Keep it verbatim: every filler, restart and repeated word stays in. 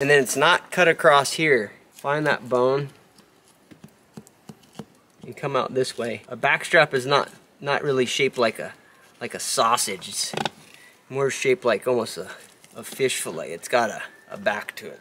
And then it's not cut across here. Find that bone and come out this way. A backstrap is not not really shaped like a like a sausage. It's more shaped like almost a, a fish fillet. It's got a, a back to it.